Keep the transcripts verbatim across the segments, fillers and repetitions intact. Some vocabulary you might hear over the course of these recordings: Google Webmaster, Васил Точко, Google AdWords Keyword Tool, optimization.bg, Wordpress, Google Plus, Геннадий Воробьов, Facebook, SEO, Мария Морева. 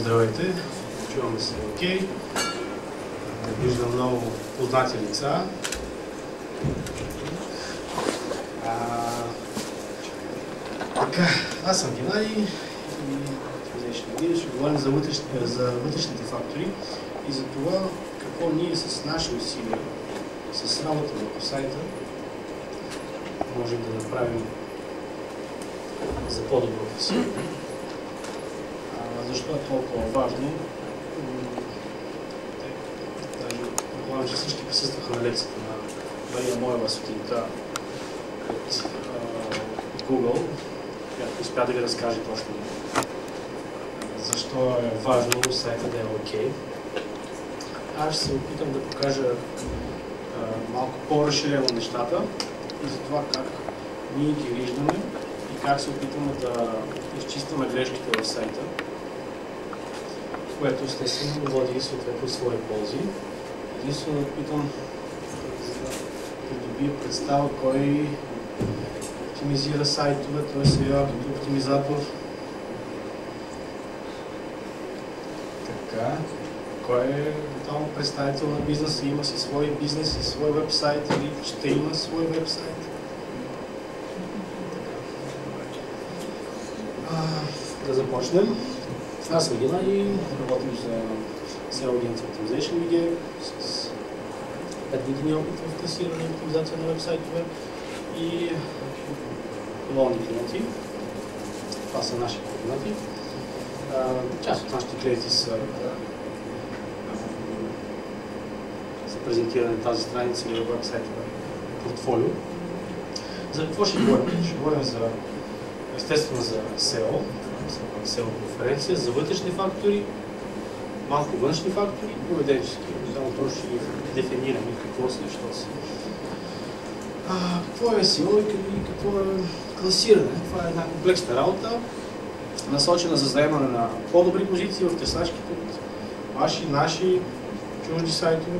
Здравей ты, чуваме се, окей. Да виждам много познати лица. А, така, аз съм Геннадий и ще говорим за, вътрешни, за вътрешните фактори и за това какво ние с наши усилия, с работа на сайта можем да направим за по-доброто си. Защо е толкова важно? Предполагам, че всички присъстваха на лекцията на Мария Морева сутринта от Google, която успя да ви разкаже точно защо е важно сайта да е окей. Аз ще се опитам да покажа малко по-разширено нещата и за това как ние ги виждаме и как се опитаме да изчистваме грешките в сайта, което естествено води съответно свои ползи. Единствено да питам, за да придобия представа кой оптимизира сайтове, т.е. сео като оптимизатор. Така, кой е готовно представител на бизнеса, има си свой бизнес и свой вебсайт или ще има свой вебсайт. Да започнем. Аз съм Геннадий, работим за сео агенция Optimization би джи с пет години опит в класиране и оптимизация на вебсайтове и доволни клиенти. Това са наши клиенти. Част от нашите клиенти са, са презентирани на тази страница или вебсайта портфолио. За какво ще говорим? Ще говорим за, естествено, за сео. сео конференция, за вътрешни фактори, малко външни фактори и поведенчески. Само то ще ги дефинираме какво са, що са. А, какво е сео и какво е класиране? Това е една комплексна работа, насочена за заемане на по-добри позиции в търсачките от ваши, наши, чужди сайтове.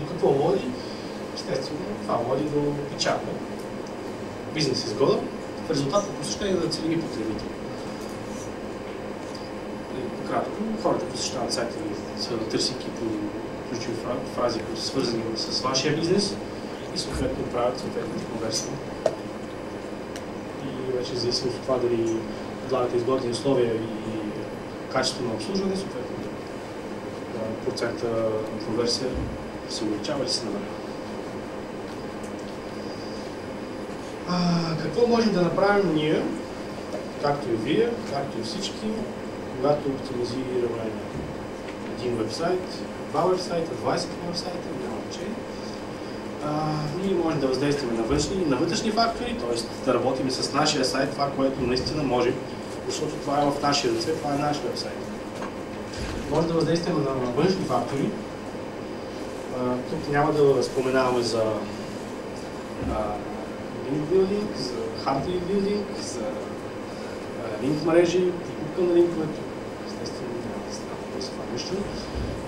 До какво води? Естествено, това води до печалба, бизнес изгода, в резултат на посещение на целеви потребители. Кратко, хората посещават сайта ви, търсики по ключови фрази, които са свързани с вашия бизнес и съответно правят съответната конверсия. И вече зависимо от това дали предлагате изгодни условия и качество на обслужване, съответно процента на конверсия се увеличава или се намалява. Какво можем да направим ние, както и вие, както и всички, когато оптимизираме един вебсайт, два вебсайта, двайсет вебсайта, няма значение. Ние можем да въздействаме на външни и на вътрешни фактори, т.е. да работим с нашия сайт това, което наистина може, защото това е в наши ръце, това е наш вебсайт. Може да въздействаме на външни фактори. А, тук няма да споменаваме за линк-билдинг, за хард-билдинг, за линк-мрежи, на линковете, естествено няма да става без това нещо.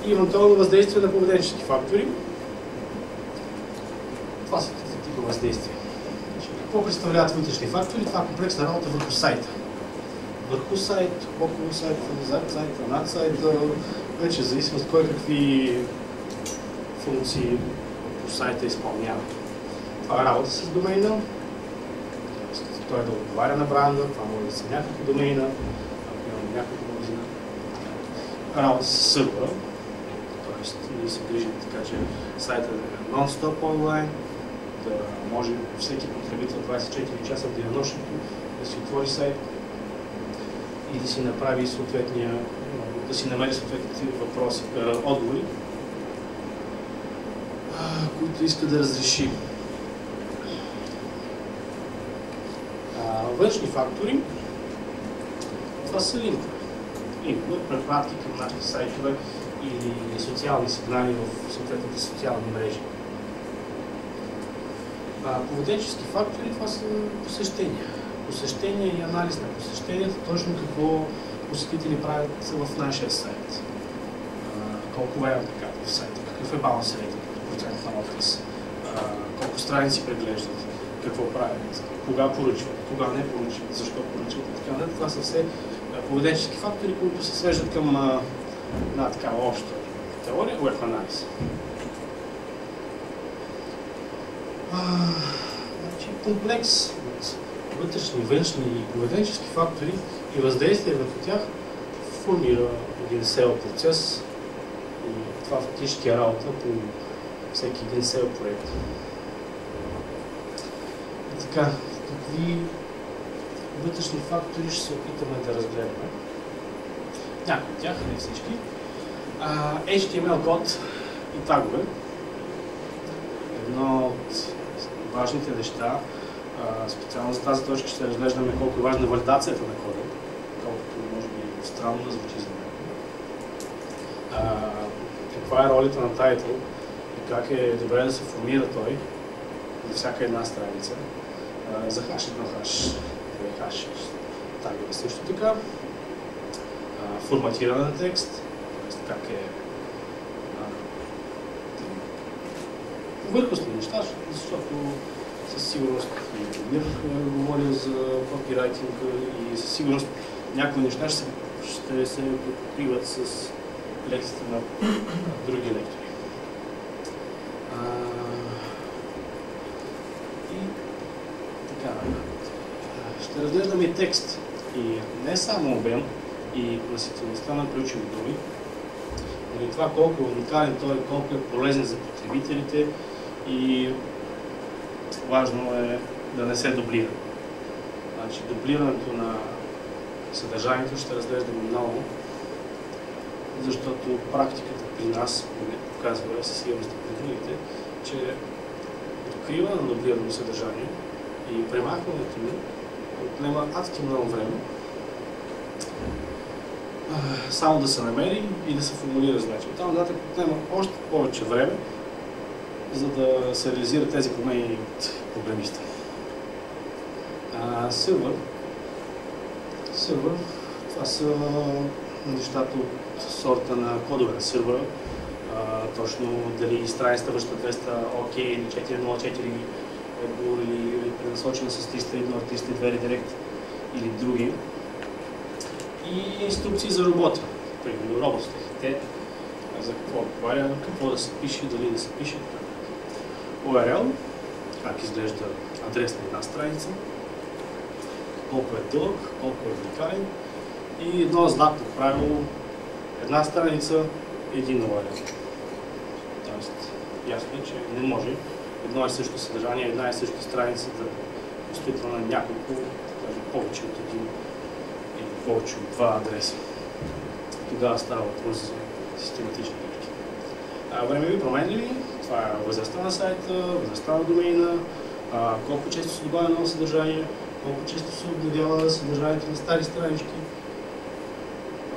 И евентуално въздействие на поведенчески фактори. Това са типа въздействия. Какво представляват вътрешни фактори? Това е комплексна работа върху сайта. Върху сайт, около сайта, зад сайта, над сайта, вече зависимо от кой какви функции по сайта изпълнява. Това е работа с домейна, той да отговаря на бранда, това може да са някакви домейна, някакво магазина. Работа с сървъра, т.е. ние се грижим така, че сайтът е нон-стоп онлайн, да може всеки потребител двайсет и четири часа в денонощието да си отвори сайт и да си направи съответния, да си намери съответните въпроси, е, отговори, които иска да разреши. Външни фактори. Това са линкове. Линкове, препратки към нашите сайтове или социални сигнали в съответните социални мрежи. А, поведенчески фактори, това са посещения. Посещения и анализ на посещенията, точно какво посетители правят в нашия сайт. А, колко време прекарват в сайта, какъв е баланс рейтинг, процент на отказ, колко страници преглеждат, какво правят, кога поръчват, кога не поръчват, защо поръчват и така нататък. Това са все поведенчески фактори, които се свеждат към а, една такава обща теория, web анализ. Значи, комплекс от вътрешни, външни и поведенчески фактори и въздействие върху тях формира един сео процес и това фактически е работа по всеки един сео проект. И така, какви вътрешни фактори ще се опитаме да разгледаме. Някои от тях, не всички. А, ейч ти ем ел код и тагове. Едно от важните неща, а, специално за тази точка ще разглеждаме колко е важна валидацията на кода, колкото може би странно да звучи за мен. Каква е ролята на тайтъл и как е добре да се формира той за всяка една страница, а, за хаш на хаш. Хаш, тагове също така, а, форматиране на текст, т.е. как е повърхностни неща, защото със сигурност не говоря за копирайтинг и със сигурност някои неща ще, ще се покриват с лекциите на други лектори. А, и така. Ще разглеждаме и текст, и не само обем, и наситеността на ключови думи, но и това колко е уникален той, колко е полезен за потребителите и важно е да не се дублира. Значи, дублирането на съдържанието ще разглеждаме много, защото практиката при нас показва със сигурност при другите, че откриване на дублирано съдържание и премахването му отнема адски много време. Само да се намери и да се формулира задача. Оттам нататък отнема още повече време, за да се реализират тези промени от програмиста. Сървър. Сървър. Това са нещата от сорта на кодове на сървъра. Точно дали страницата връща двеста ОК или четири нула четири. Или пренасочена с триста и едно, триста и две редирект или други. И инструкции за робота, примерно роботите, за какво отговаря, какво да се пише, дали да се пише. ю ар ел, как изглежда адрес на една страница, колко е дълъг, колко е уникален и едно златно правило, една страница, един ю ар ел. Тоест, ясно е, че не може едно и също съдържание, една и също страница да постъпва на няколко, даже повече от един или повече от два адреса. Тогава става въпрос за систематични грешки. Времеви променливи, това е възрастта на сайта, възрастта на домейна, а, колко често се добавя ново съдържание, колко често се обновява съдържанието на стари странички.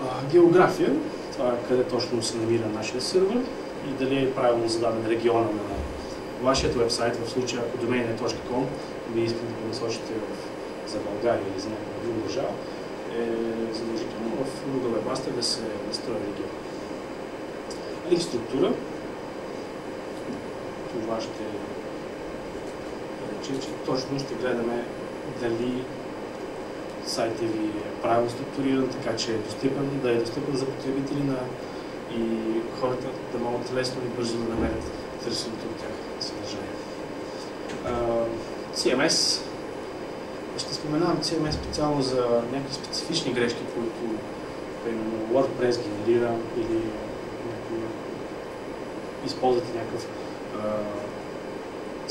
А, география, това е къде точно се намира нашия сервер и дали е правилно зададен региона на вашият вебсайт, в случая, ако доменът е .com, вие искате да го насочите за България или за някаква друга държава, е задължително в Google Webmaster да се настрои регион. Линк структура. Това ще рече, че точно ще гледаме дали сайтът ви е правилно структуриран, така че е достъпен, да е достъпен за потребители на и хората да могат лесно и бързо да намерят търсеното от тях съдържание. Uh, си ем ес. Ще споменавам си ем ес специално за някакви специфични грешки, които примерно Wordpress генерира или някакво, използвате някакъв uh,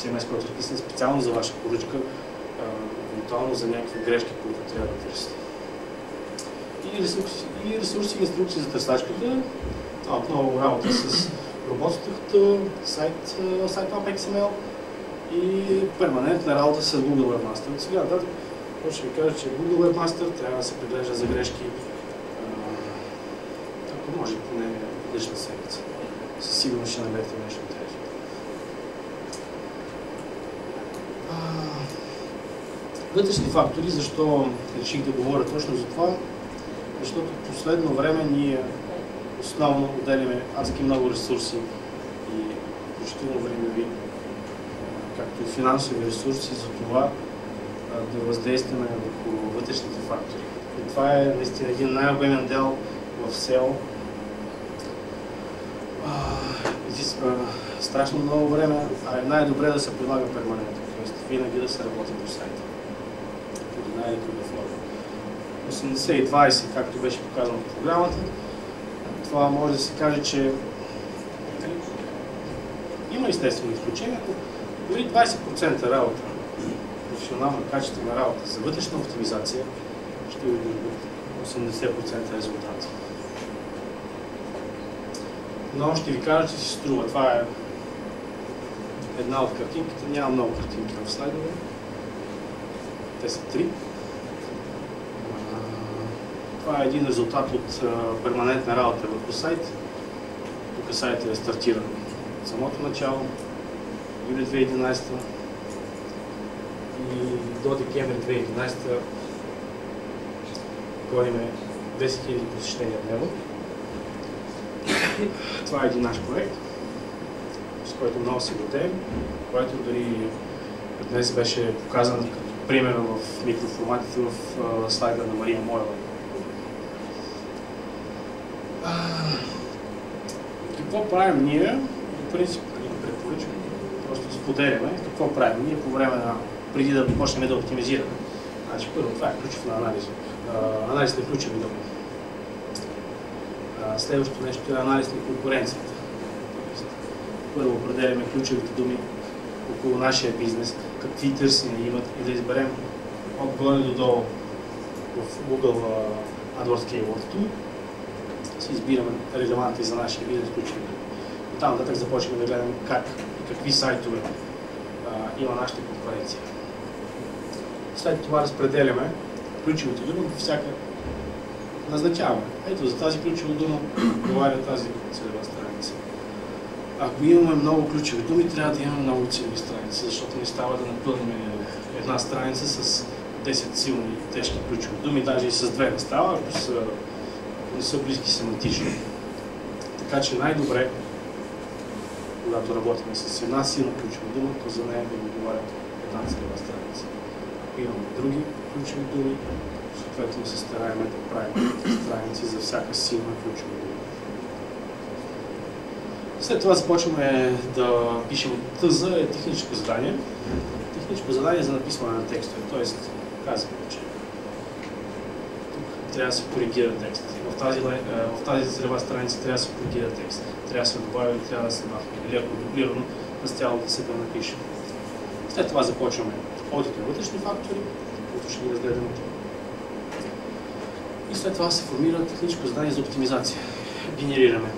си ем ес, който е разписан специално за ваша поръчка, uh, евентуално за някакви грешки, които трябва да търсите. И ресурси, и ресурси, инструкции за търсачката. Това отново работа с роботството, сайт, сайт ап икс ем ел и перманентна работа с Google Webmaster. От сега нататък ще ви кажа, че Google Webmaster трябва да се преглежда за грешки, ако може поне лична седмица. Със сигурност ще намерите нещо от тези. Вътрешни фактори, защо реших да говоря точно за това, защото в последно време ние основно отделяме адски много ресурси и включително времеви, както и финансови ресурси за това да въздействаме върху вътрешните фактори. двести один, дел в село. Страшно много време, а най-добре да се прилага перманентно, т.е. винаги да се работи по сайта. Под една или друга форма. осемдесет и двадесет, както беше показано в програмата, това може да се каже, че има естествено изключение, дори двадесет процента работа, професионална качествена работа за вътрешна оптимизация, ще ви дадат осемдесет процента резултат. Но ще ви кажа, че си струва. Това е една от картинките. Няма много картинки в слайдове. Те са три. Това е един резултат от перманентна работа върху сайт. Тук сайтът е стартиран от самото начало, юли две хиляди и единадесета и до декември две хиляди и единадесета говорим десет хиляди посещения дневно. Това е един наш проект, с който много се гордеем, който дори днес беше показан като пример в микроформатите в слайда на Мария Морева. Какво правим ние? В принцип, препоръчвам, просто споделяме какво правим ние по време на, преди да почнем да оптимизираме. Значи, първо, това е ключов на анализ. Анализ на ключови думи. Следващото нещо е анализ на конкуренцията. Първо определяме ключовите думи около нашия бизнес, какви търсения имат и да изберем отгоре до долу в Google AdWords Keyword Tool. Си избираме релевантни за нашия бизнес ключови думи. Оттам нататък започваме да гледаме как и какви сайтове а, има нашата конкуренция. След това разпределяме ключовите думи по всяка. Назначаваме. Ето, за тази ключова дума отговаря тази целева страница. Ако имаме много ключови думи, трябва да имаме много целеви страници, защото не става да напълним една страница с десет силни и тежки ключови думи, даже и с две не става, ако са, не са близки семантични. Така че най-добре, когато работим с една силна ключова дума, то за нея да отговаря една целева страница. Ако имаме други ключови думи, съответно се стараем да правим страници за всяка силна ключова дума. След това започваме да пишем ТЗ, е техническо задание. Техническо задание за написване на текстове, т.е. казваме, че тук трябва да се коригира текст. В тази, в тази целева страница трябва да се коригира текст. Трябва да се добави или трябва да се махне. Или ако дублирано, на стялото се да напишем. След това започваме одит на вътрешни фактори, които ще ги разгледаме тук. И след това се формира техническо задание за оптимизация. Генерираме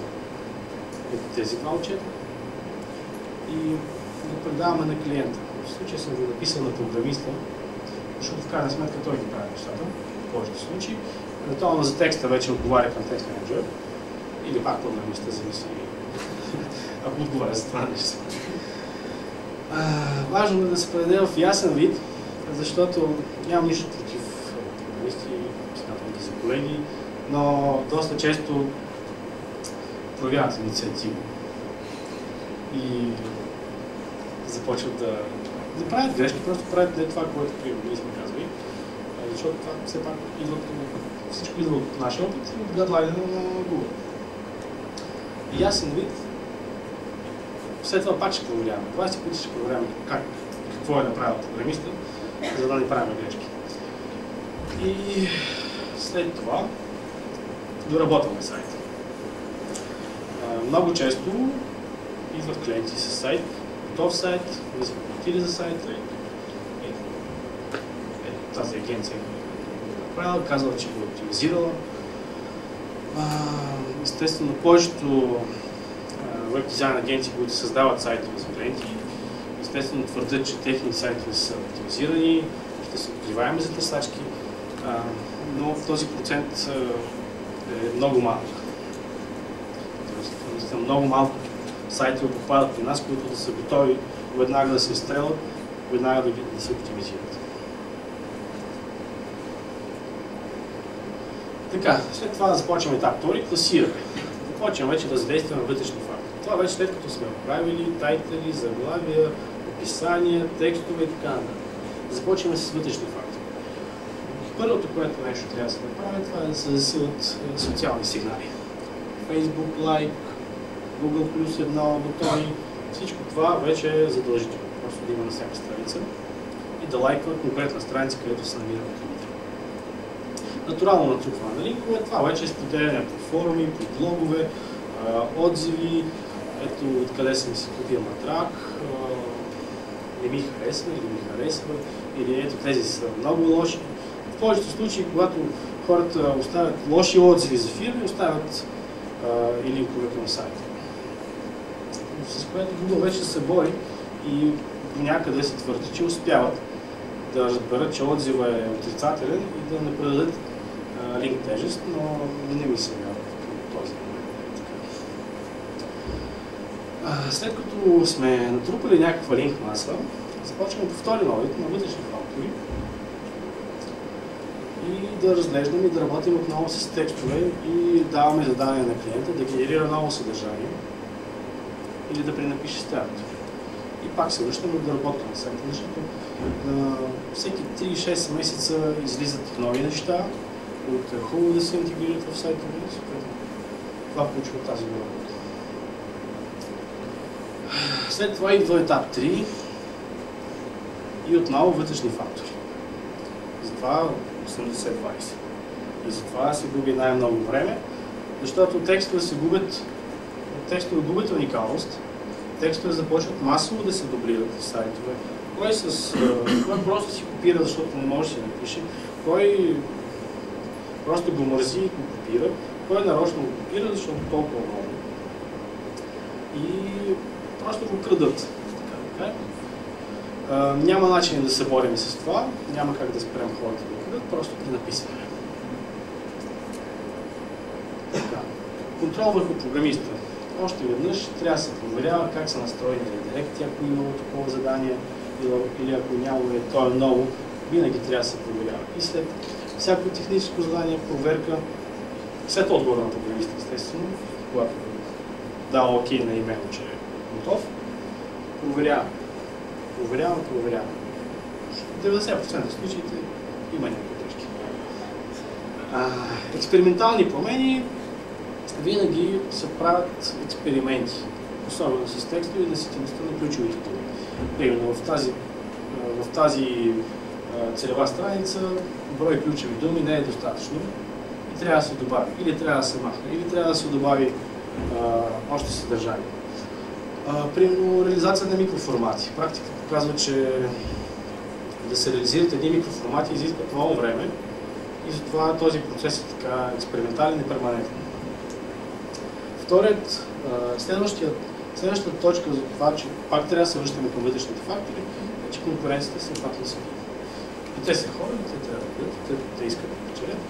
тези два отчета и го предаваме на клиента. В случай съм го написал на програмиста, защото в крайна сметка той ги прави нещата, в повечето случаи. Евентуално за текста вече отговаря контекст менеджер или пак програмиста, зависи, ако отговаря за това нещо. Важно е да се предаде в ясен вид, защото нямам нищо против програмисти, за колеги, но доста често проявяват инициатива и започват да, да правят грешки, просто правят не това, което ние сме казвали, защото това все пак идва, всичко идва от нашия опит и от гадлайна на Google. И ясен вид, след това пак ще проверяваме, двадесет пъти ще проверяваме как, какво е направил програмиста, за да не правим грешки. И след това доработваме сайта. Много често идват клиенти с сайт, готов сайт, ние сме платили за сайта. Е, е, е, тази агенция го направила, казала, че го оптимизирала. А, естествено, повечето веб дизайн агенции, които създават сайтове за клиенти, естествено твърдят, че техни сайтове са оптимизирани, ще се откриваем за търсачки. Но този процент е много малък. Тоест, много малко сайтове попадат при нас, които да са готови веднага да се изстрелят, веднага да, да се оптимизират. Така, след това да започваме етап втори, класираме. Започваме вече да задействаме вътрешни фактори. Това вече след като сме направили тайтли, заглавия, описания, текстове и така нататък. Започваме с вътрешни фактори. Първото, което нещо трябва да се направи, това е да се засилят социални сигнали. Facebook, лайк, Google Plus, една бутони. Всичко това вече е задължително. Просто да има на всяка страница и да лайква конкретна страница, където се намира потребител. Натурално натрупване на линкове, това вече е споделяне по форуми, по блогове, отзиви. Ето откъде съм си купил матрак, не ми харесва или ми харесва, или ето тези са много лоши. В повечето случаи, когато хората оставят лоши отзиви за фирми, оставят а, и линковете на сайта. С което Google вече се бори и до някъде се твърди, че успяват да разберат, че отзива е отрицателен и да не предадат а, линк тежест, но не ми се вярва в този момент. А, след като сме натрупали някаква линк маса, започваме повторен одит на вътрешни фактори и да разглеждаме и да работим отново с текстове и даваме задания на клиента да генерира ново съдържание или да пренапише старото. И пак се връщаме да работим на сайта, защото на всеки три-шест месеца излизат нови неща, които е хубаво да се интегрират в сайта. Това включва тази работа. След това идва етап три и отново вътрешни фактори. Затова осемдесет двадесет. И затова се губи най-много време, защото текстове се губят, текстове губят уникалност, текстове започват масово да се дублират в сайтове. Кой, с, кой просто си копира, защото не може да си напише, кой просто го мързи и го копира, кой нарочно го копира, защото толкова много. И просто го крадат. Така, а, няма начин да се борим с това, няма как да спрем хората да крадат, просто при написане. Така. Контрол върху програмиста. Още веднъж трябва да се проверява как са настроени редиректи, ако имало такова задание или ако няма, то е ново, винаги трябва да се проверява. И след всяко техническо задание, проверка, след отговора на програмиста, естествено, когато дава ОК на имейл, че е готов, проверява, проверява, проверява. В деветдесет процента от случаите има някакви грешки. Експериментални промени. Винаги се правят експерименти, особено с текстове и наситеността на ключовите думи. Примерно в тази, в тази целева страница брой ключови думи не е достатъчно и трябва да се добави, или трябва да се махне, или трябва да се добави а, още съдържание. А, примерно реализация на микроформати. Практиката показва, че да се реализират едни микроформати изискват много време и затова този процес е така експериментален и перманентен. Вторият, следващият, следващата точка за това, че пак трябва да се връщаме към вътрешните фактори, е, че конкуренцията се пак не са. И те са хора, и те трябва да бъдат, те, те искат да печелят.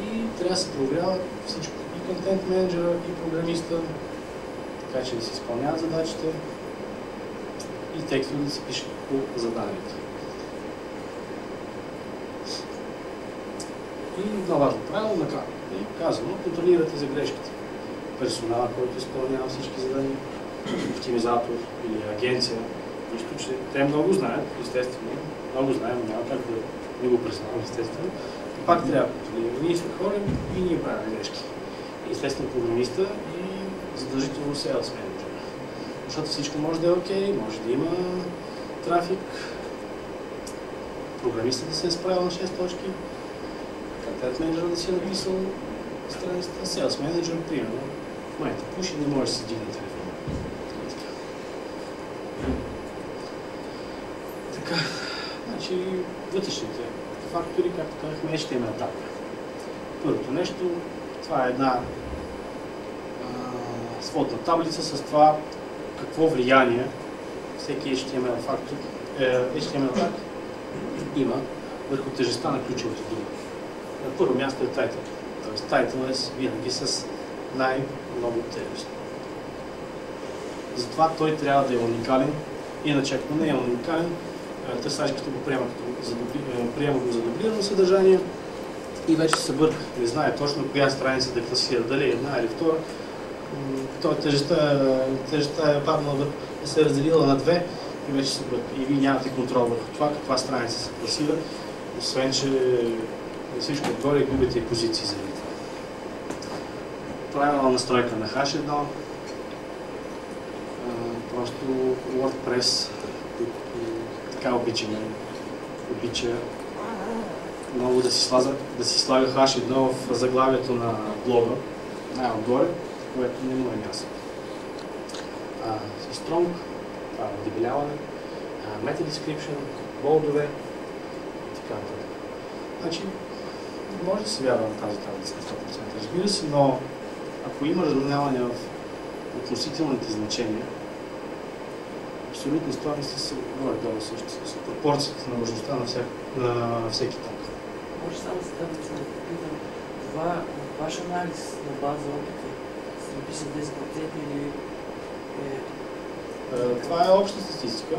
И трябва да се проверява всичко. И контент менеджера, и програмиста, така че да се изпълняват задачите и текстове да се пишат по заданието. И на важно правило на края. И казано, контролирате за грешките. Персонала, който изпълнява всички задания, оптимизатор или агенция, нищо, че те много знаят, естествено, много знаем, няма как да не го признавам, естествено. И пак трябва да контролираме. Ние сме хора и ние правим грешки. И естествено програмиста и задължително се да сме. Защото всичко може да е окей, okay, може да има трафик, програмистът да се е справил на шест точки, контент менеджер да си е написал страницата, селс менеджер, примерно, майта пуши, не може да се дигне телефона. Така, значи вътрешните фактори, както казахме, ще има етапи. Първото нещо, това е една а, сводна таблица с това какво влияние всеки ейч ти ем ел фактор, е, ейч ти ем ел фактор има върху тежестта на ключовите думи. На първо място е тайтъл. Тоест, тайтъл е винаги с най-много тежест. Затова той трябва да е уникален, иначе ако не е уникален, търсачките го приемат го за дублирано съдържание и вече се бърка. Не знае точно коя страница да класира, дали една или втора. Той тежестта е паднала, се е разделила на две Комисията и вие нямате контрол върху това, каква страница се класира, освен че на всичко отгоре губите и позиции за това. Правилна настройка на хаш едно, просто Wordpress така обича, обича много да си слага, да си слага хаш едно в заглавието на блога, най-отгоре, което не му е място. Strong, дебеляване, meta description, болдове и така нататък. Значи, не може да се вярва на тази таблица сто процента, разбира се, но ако има разминаване в относителните значения, абсолютни стойности се говорят долу също с пропорцията на важността на, вся, на всеки таг. Може само с таблица да попитам, това ваш анализ на база опита се напише десет процента или е... Това е обща статистика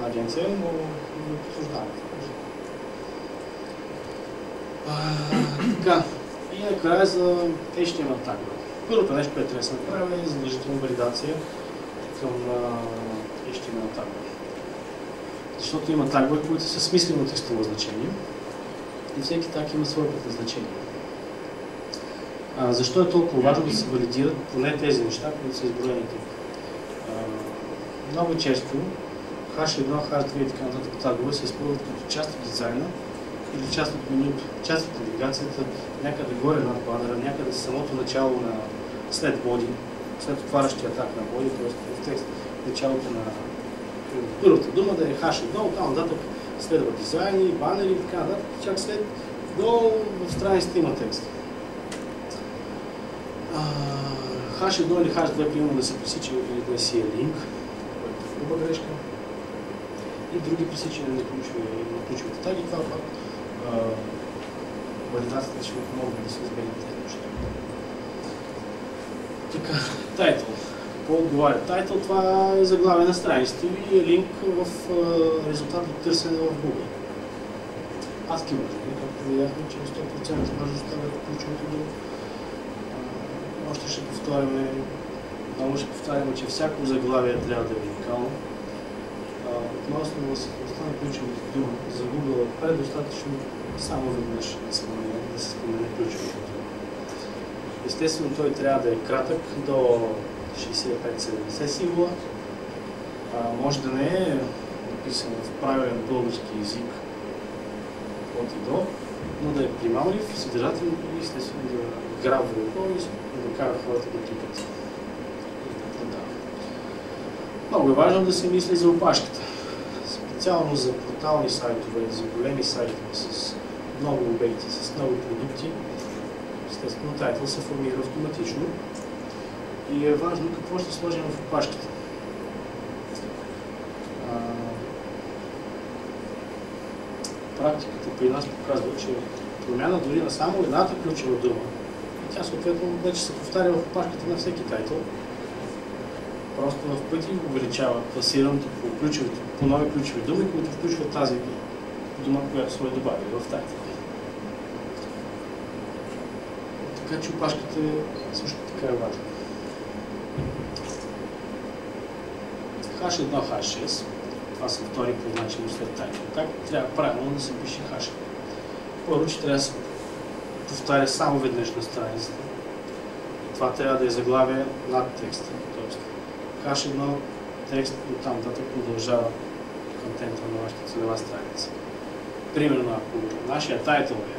на агенция, но не обсуждаваме. Така, и накрая за ейч ти ем ел тагове. Първото нещо, което трябва да се направи, е задължителна валидация към ейч ти ем ел тагове. Защото има тагове, които са смислено текстово значение и всеки таг има своето предназначение. А, защо е толкова важно да се валидират поне тези неща, които са изброени тук? Много често хаш едно, хаш две и така нататък тагове се използват като част от дизайна или част от менюто, част от навигацията, някъде горе над банера, някъде самото начало на след боди, след отварящия атак на боди, т.е. в текст началото на първата дума да е хаш едно, оттам нататък следва дизайни, банери и така нататък, чак след долу в страницата има текст. хаш едно или хаш две примерно да се пресича или да си е линк, което е груба грешка, и други пресичания на ключовите таги, това пак валидацията ще помогне да се избегнат тези неща. Така, тайтъл. Какво отговаря тайтъл? Това е заглавие на страницата и е линк в uh, резултат от търсене в Google. Аз кимър, както видяхме, че сто процента може да оставят ключовото дума. Още ще повторяме, много ще повторяме, че всяко заглавие трябва да е уникално. Относно на съвкостта на ключовите дума за Google е предостатъчно само веднъж да се спомене ключовите дума. Естествено, той трябва да е кратък, до шестдесет и пет до седемдесет символа. Може да не е написан в правилен български език от и до, но да е примамлив, съдържателен и естествено да грабва върху и да кара хората да кликат. Много е важно да се мисли за опашката. Специално за портални сайтове, за големи сайтове с много обекти, с много продукти, естествено тайтъл се формира автоматично и е важно какво ще сложим в опашката. А... Практиката при нас показва, че промяна дори на само едната ключова дума и тя съответно вече се повтаря в опашката на всеки тайтъл. Просто в пъти увеличава класирането по, по нови ключови думи, които включват тази дума, която сме добавили в тайтъл. Така че опашката също така е важна. хаш едно, хаш шест. Това са втори по значение след тайтъл. Така трябва правилно да се пише хаш едно. Първо, че трябва да се повтаря само веднъж на страницата. Това трябва да е заглавие над текста. хаш едно текст от там нататък продължава контента на вашата целева страница. Примерно, ако нашия тайтъл е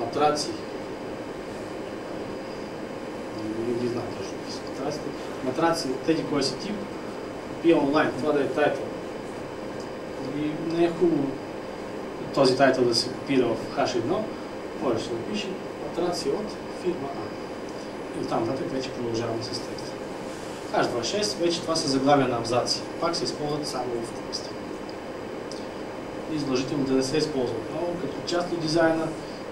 матраци, не знам точно какви са матраците, матраци, тези кой си тип, купи онлайн, това да е тайтъл. И не е хубаво този тайтъл да се копира в хаш едно, може да се напише матраци от фирма А. И от там нататък вече продължаваме с текста. хаш двайсет и шест, вече това са заглавия на абзаци. Пак се използват само в текста. И задължително да не се използват много като част от дизайна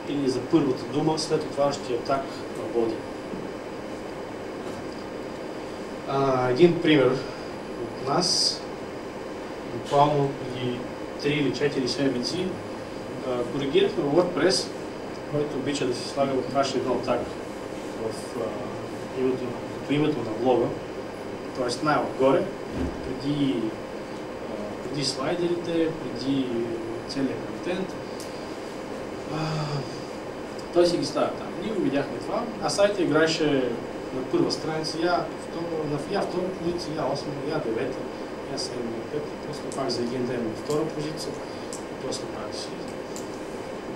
или за първата дума след отварящия атак на боди. Един пример от нас, буквално преди три или четири седмици, коригирахме Wordpress, който обича да се слага в хаш едно таг в името на блога, т.е. най-отгоре, преди, преди слайдерите, преди целият контент. Той си ги ставя там. Ние го видяхме това, а сайта играеше на първа страница, я втора, втора позиция, я осма, я девета, я седма, пета, после пак за един ден на втора позиция, после пак ще изглежда.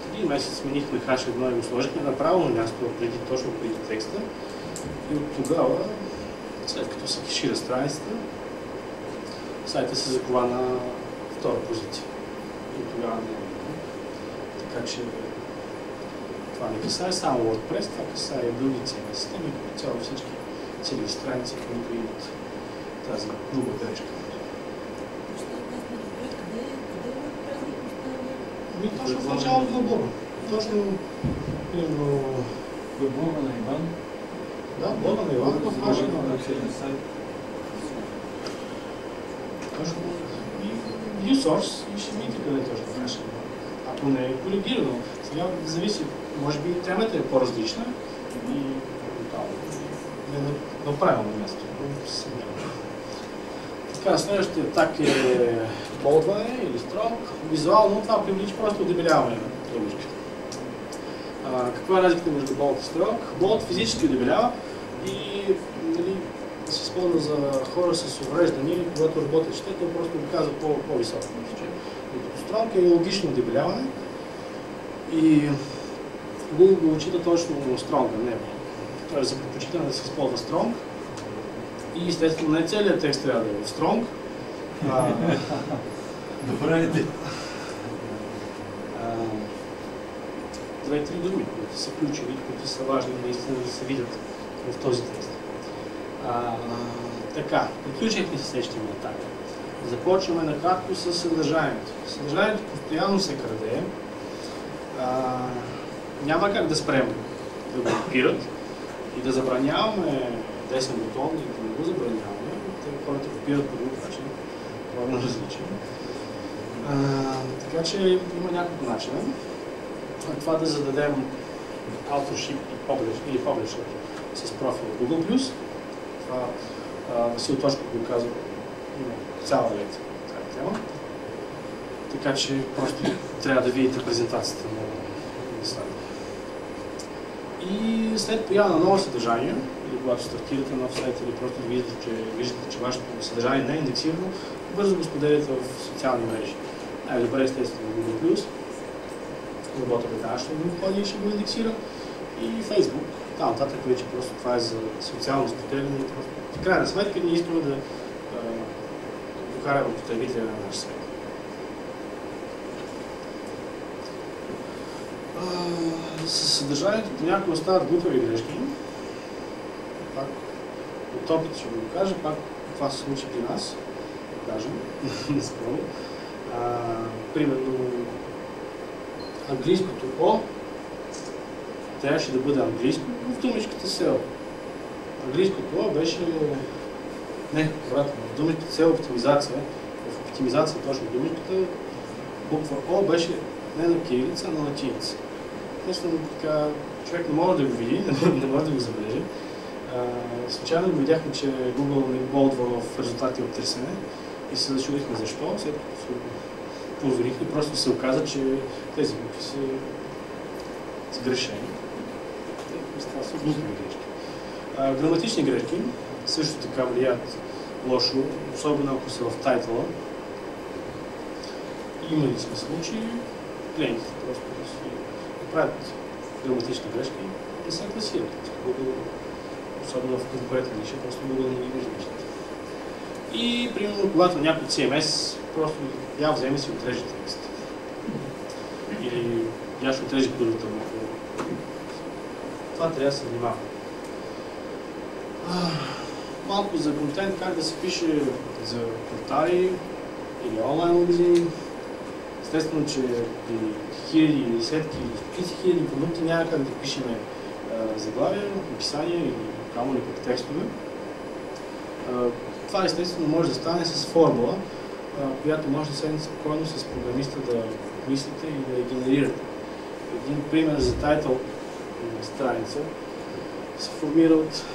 От един месец сменихме хаш едно и го сложихме на правилно място, преди, точно преди текста. И от тогава, след като се кешира страницата, сайта се закова на втора позиция. И от тогава не е. Така че това не касае само WordPress, това касае и други ценни системи, като цяло всички цели страници, които имат тази груба грешка. Ми точно в началото на блога. Точно в блога на Иван. Да, блога на Иван, в нашия сайт. Точно и U-Source, и ще видите къде точно в нашия блог. Ако не е колегирано. Сега зависи, може би темата е по-различна и не на, на правилно място. Така, следващия так е болдване или строк. Визуално това привлича просто дебеляване на тръбичка. Каква е разликата между болд и строк? Болд физически дебелява и нали, се използва за хора с увреждания, когато работят ще, то просто го казва по-високо. Строк е логично дебеляване. И Google го учита точно стронга, не. Тоест за предпочитане да се използва стронг. И естествено не целият текст трябва да е в стронг. А... Добре е ти. Две-три думи, които са ключови, които са важни наистина да се видят в този текст. А... Така, приключихме с ещемата така. Започваме накратко с съдържанието. Съдържанието постоянно се краде. А, няма как да спрем да го копират и да забраняваме десен бутон и да не го забраняваме. Те хората копират по друг начин, правилно различен. А, така че има няколко начина. Това да зададем authorship или publisher с профил Google Plus. Това Васил Точко го казва цяла лекция по тази тема. Така че просто трябва да видите презентацията на слайда. И след поява на ново съдържание, или когато стартирате нов сайт, или просто виждате, че, виждате, че вашето съдържание не е индексирано, бързо го споделяте в социални мрежи. Най-добре естествено Google Plus, работа веднага ще го ходи и ще го индексира. И Facebook, там нататък вече просто това е за социално споделяне. В крайна сметка ние искаме да покараме потребителя на наш сайт. Със съдържанието понякога остават глупави грешки. Пак от опит ще ви го кажа, пак това се случи при нас, да кажем, нескоро. Примерно английското О трябваше да бъде английско, но в думичката сел. Английското О беше не, обратно, в думичката сел оптимизация, в оптимизация точно думичката буква О беше не на кирилица, но на латиница. Просто така, човек не може да го види, не може да го забележи. А, случайно го видяхме, че Google не болдва в резултати от търсене и се зачудихме защо. След като се проверихме, просто се оказа, че тези букви са сгрешени. Това са глупни грешки. А, граматични грешки също така влияят лошо, особено ако са в тайтъла. Имали сме случаи, клиентите просто правят граматични грешки и се класират. Особено в конкурентна ниша, просто Google не ги вижда нещата. И примерно, когато някой си ем ес, просто я вземе си отреже текст. Или я ще отреже първата му. Това трябва да се внимава. Малко за контент, как да се пише за портали или онлайн магазини. Естествено, че при хиляди или десетки или стотици хиляди продукти няма как да пишем заглавия, описания или камо ли под текстове. Това естествено може да стане с формула, която може да седне спокойно с програмиста да мислите и да я генерирате. Един пример за тайтъл на страница се формира от